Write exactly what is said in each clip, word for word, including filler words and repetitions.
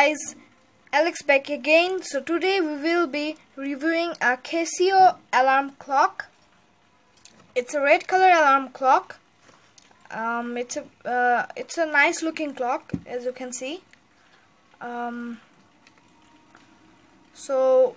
guys, Alex back again. So today we will be reviewing a Casio alarm clock. It's a red color alarm clock. Um, it's a uh, it's a nice looking clock, as you can see. Um, so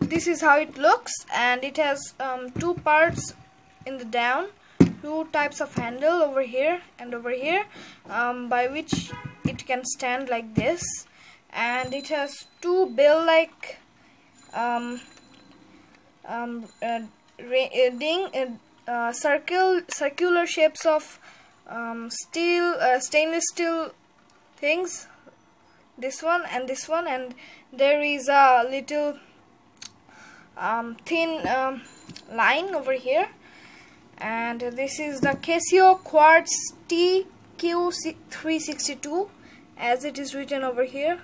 this is how it looks, and it has um, two parts in the down, two types of handle over here and over here, um, by which it can stand like this, and it has two bell like um, um, uh, ding uh, uh, circle circular shapes of um, steel uh, stainless steel things, this one and this one, and there is a little um, thin um, line over here. And this is the Casio Quartz T Q three sixty-two, as it is written over here.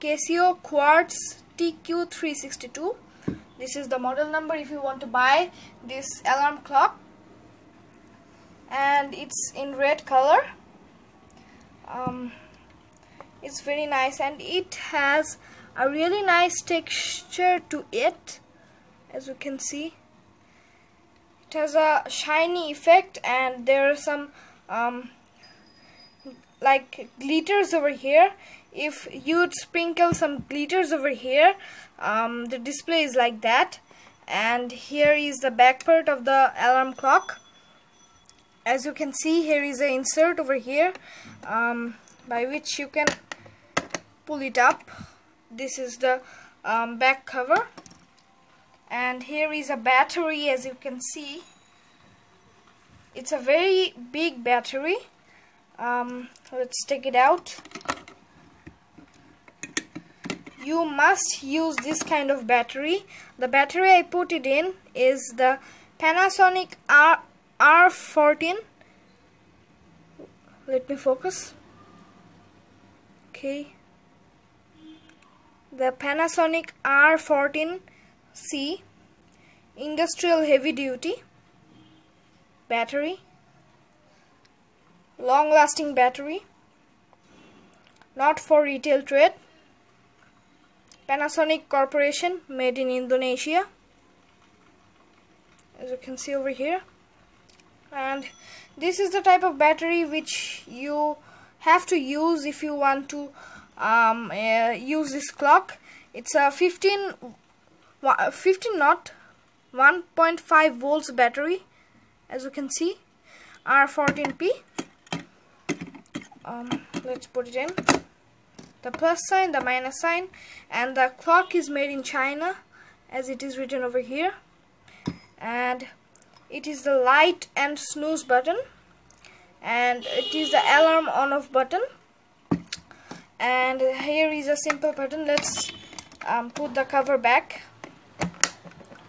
Casio Quartz T Q three sixty-two. This is the model number if you want to buy this alarm clock, and it's in red color. Um, it's very nice, and it has a really nice texture to it, as you can see. It has a shiny effect, and there are some um, like glitters over here. If you'd sprinkle some glitters over here, um, the display is like that. And here is the back part of the alarm clock. As you can see, here is an insert over here, um, by which you can pull it up. This is the um, back cover. And here is a battery, as you can see. It's a very big battery. Um, let's take it out. You must use this kind of battery. The battery I put it in is the Panasonic R fourteen. Let me focus. Okay. The Panasonic R fourteen. C industrial heavy duty battery, long lasting battery, not for retail trade. Panasonic Corporation, made in Indonesia, as you can see over here. And this is the type of battery which you have to use if you want to um, uh, use this clock. It's a fifteen fifteen knot one point five volts battery, as you can see, R fourteen P. Um, let's put it in, the plus sign, the minus sign, and the clock is made in China, as it is written over here. And it is the light and snooze button, and it is the alarm on off button. And here is a simple button. Let's um, put the cover back.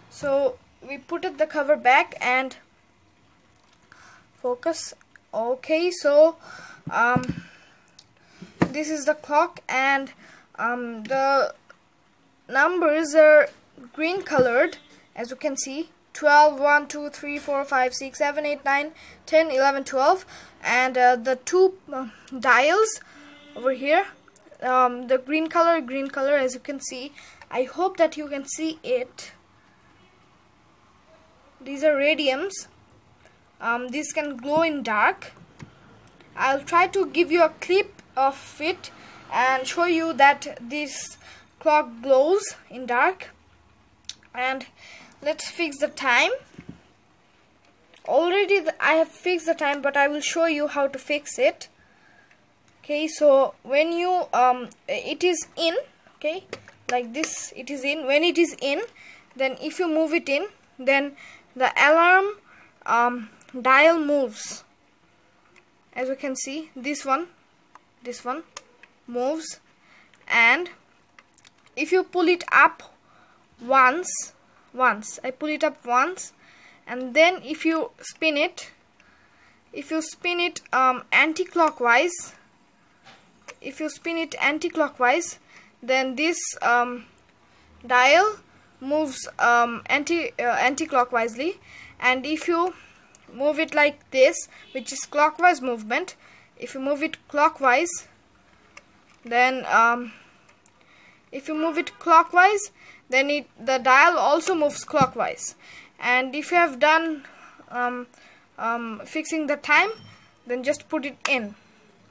So we put the cover back and focus. Okay, so um, this is the clock, and um, the numbers are green colored, as you can see, twelve, one, two, three, four, five, six, seven, eight, nine, ten, eleven, twelve, and uh, the two uh, dials over here, um, the green color, green color, as you can see. I hope that you can see it. These are radiums. Um, these can glow in dark. I'll try to give you a clip of it and show you that this clock glows in dark. And let's fix the time. Already the, I have fixed the time, but I will show you how to fix it. Okay, so when you um, it is in, okay, like this, it is in. When it is in, then if you move it in, then the alarm um, dial moves, as you can see. This one, this one moves, and if you pull it up once, once, I pull it up once, and then if you spin it, if you spin it um, anti-clockwise, if you spin it anti-clockwise, then this um, dial moves um, anti uh, anti-clockwisely, and if you move it like this, which is clockwise movement, if you move it clockwise, Then um, if you move it clockwise, then it, the dial also moves clockwise. And if you have done um, um, fixing the time, then just put it in,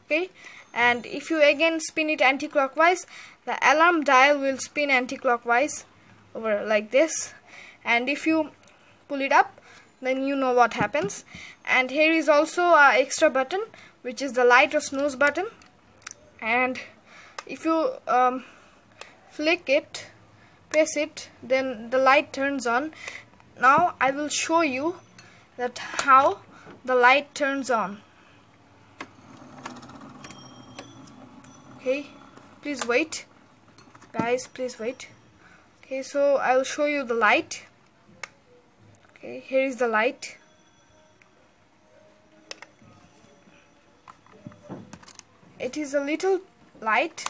okay? And if you again spin it anti-clockwise, the alarm dial will spin anti-clockwise over like this. And if you pull it up, then you know what happens. And here is also a extra button, which is the light or snooze button. And if you um, flick it, press it, then the light turns on. Now I will show you that how the light turns on. Okay, please wait, guys, please wait. Okay, so I will show you the light. Okay, here is the light. It is a little light.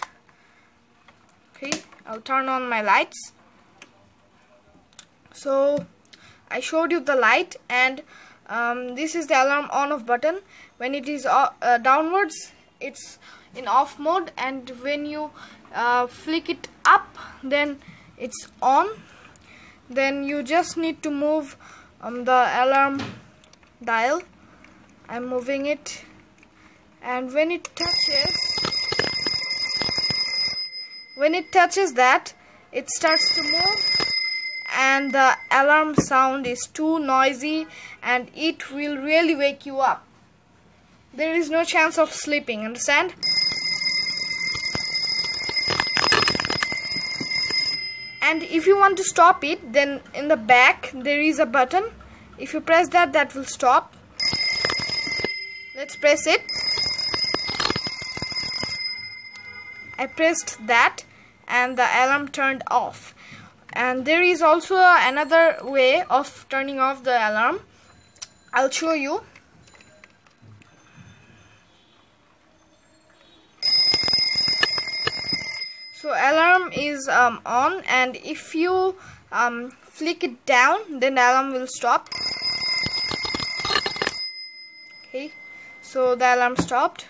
Okay, I'll turn on my lights. So I showed you the light, and um, this is the alarm on off button. When it is uh, uh, downwards, it's in off mode, and when you uh, flick it up, then it's on. Then you just need to move um, the alarm dial. I'm moving it, and when it touches when it touches that, it starts to move, and the alarm sound is too noisy and it will really wake you up. There is no chance of sleeping, understand? And if you want to stop it, then in the back there is a button. If you press that, that will stop. Let's press it. I pressed that and the alarm turned off. And there is also another way of turning off the alarm. I'll show you. So alarm is um, on, and if you um, flick it down, then the alarm will stop. Okay, so the alarm stopped.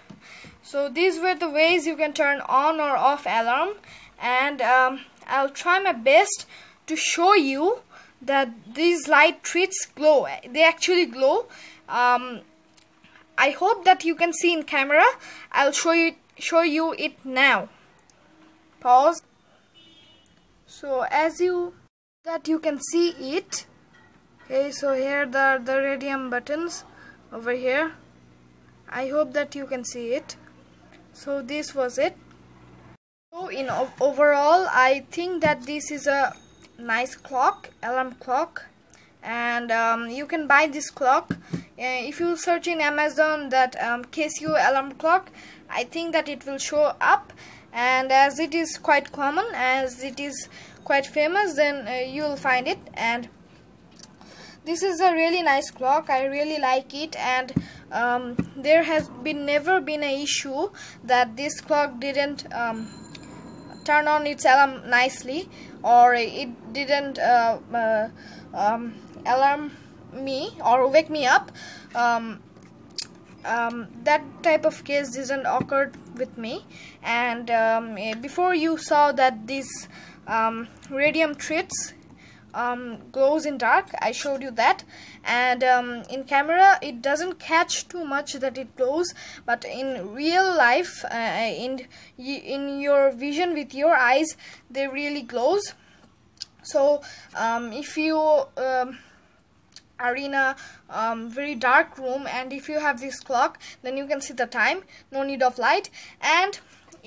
So these were the ways you can turn on or off alarm, and um, I'll try my best to show you that these light treats glow. They actually glow. Um, I hope that you can see in camera. I'll show you show you it now. Pause. So as you that you can see it. Okay, so here the the radium buttons over here. I hope that you can see it. So this was it. So in overall, I think that this is a nice clock, alarm clock, and um, you can buy this clock. Uh, if you search in Amazon that um, Casio alarm clock, I think that it will show up. And as it is quite common, as it is quite famous, then uh, you'll find it. And this is a really nice clock. I really like it, and um, there has been never been an issue that this clock didn't um, turn on its alarm nicely, or it didn't uh, uh, um, alarm me or wake me up. Um, um, that type of case didn't occur with me. And um, before you saw that this um, radium treats Um, glows in dark, I showed you that, and um, in camera it doesn't catch too much that it glows, but in real life, uh, in in your vision with your eyes, they really glows. So um, if you um, are in a um, very dark room, and if you have this clock, then you can see the time, no need of light. And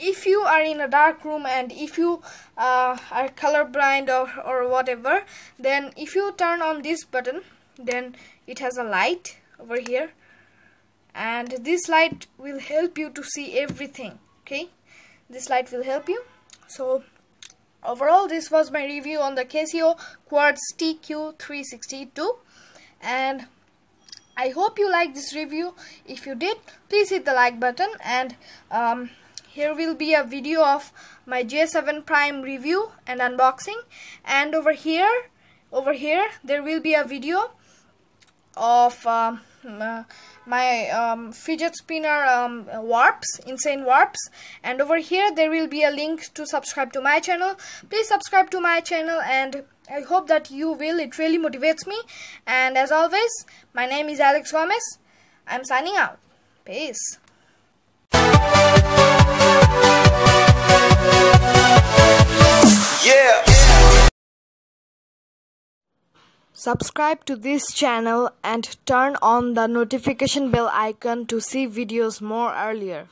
if you are in a dark room, and if you uh, are colorblind or, or whatever, then if you turn on this button, then it has a light over here, and this light will help you to see everything. Okay, this light will help you. So overall, this was my review on the Casio Quartz T Q three sixty-two, and I hope you like this review. If you did, please hit the like button, and um, here will be a video of my J seven Prime review and unboxing, and over here, over here there will be a video of um, uh, my um, fidget spinner um, warps, insane warps. And over here there will be a link to subscribe to my channel. Please subscribe to my channel, and I hope that you will. It really motivates me. And as always, my name is Alex Gomez. I'm signing out. Peace. Yeah. Subscribe to this channel and turn on the notification bell icon to see videos more earlier.